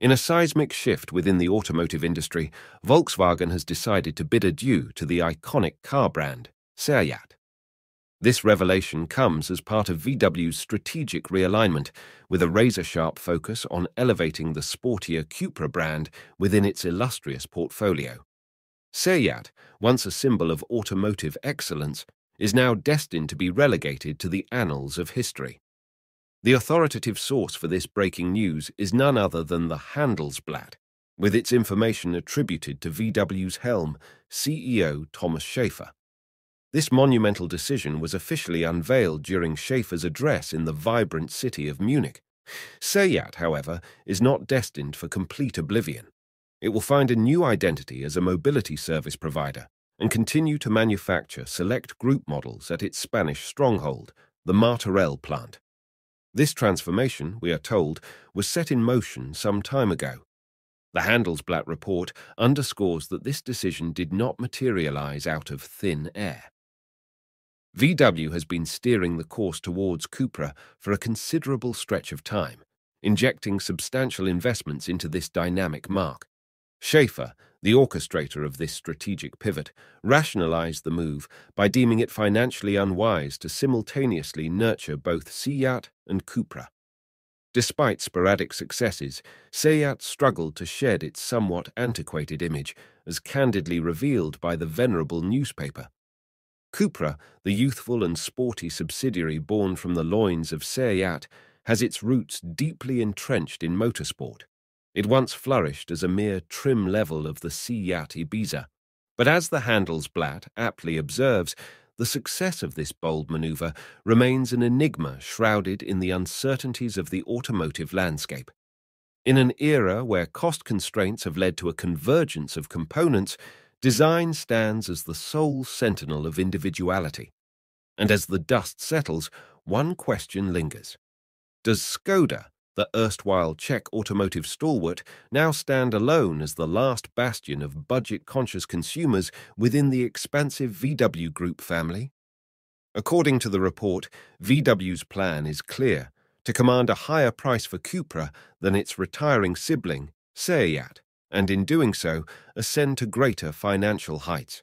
In a seismic shift within the automotive industry, Volkswagen has decided to bid adieu to the iconic car brand, Seat. This revelation comes as part of VW's strategic realignment, with a razor-sharp focus on elevating the sportier Cupra brand within its illustrious portfolio. Seat, once a symbol of automotive excellence, is now destined to be relegated to the annals of history. The authoritative source for this breaking news is none other than the Handelsblatt, with its information attributed to VW's helm, CEO Thomas Schäfer. This monumental decision was officially unveiled during Schäfer's address in the vibrant city of Munich. Seat, however, is not destined for complete oblivion. It will find a new identity as a mobility service provider and continue to manufacture select group models at its Spanish stronghold, the Martorell plant. This transformation, we are told, was set in motion some time ago. The Handelsblatt report underscores that this decision did not materialize out of thin air. VW has been steering the course towards Cupra for a considerable stretch of time, injecting substantial investments into this dynamic marque. Schäfer, the orchestrator of this strategic pivot, rationalized the move by deeming it financially unwise to simultaneously nurture both Seat and Cupra. Despite sporadic successes, Seat struggled to shed its somewhat antiquated image, as candidly revealed by the venerable newspaper. Cupra, the youthful and sporty subsidiary born from the loins of Seat, has its roots deeply entrenched in motorsport. It once flourished as a mere trim level of the Seat Ibiza. But as the Handelsblatt aptly observes, the success of this bold maneuver remains an enigma shrouded in the uncertainties of the automotive landscape. In an era where cost constraints have led to a convergence of components, design stands as the sole sentinel of individuality. And as the dust settles, one question lingers. Does Skoda, the erstwhile Czech automotive stalwart, now stand alone as the last bastion of budget-conscious consumers within the expansive VW Group family? According to the report, VW's plan is clear: to command a higher price for Cupra than its retiring sibling, Seat, and in doing so, ascend to greater financial heights.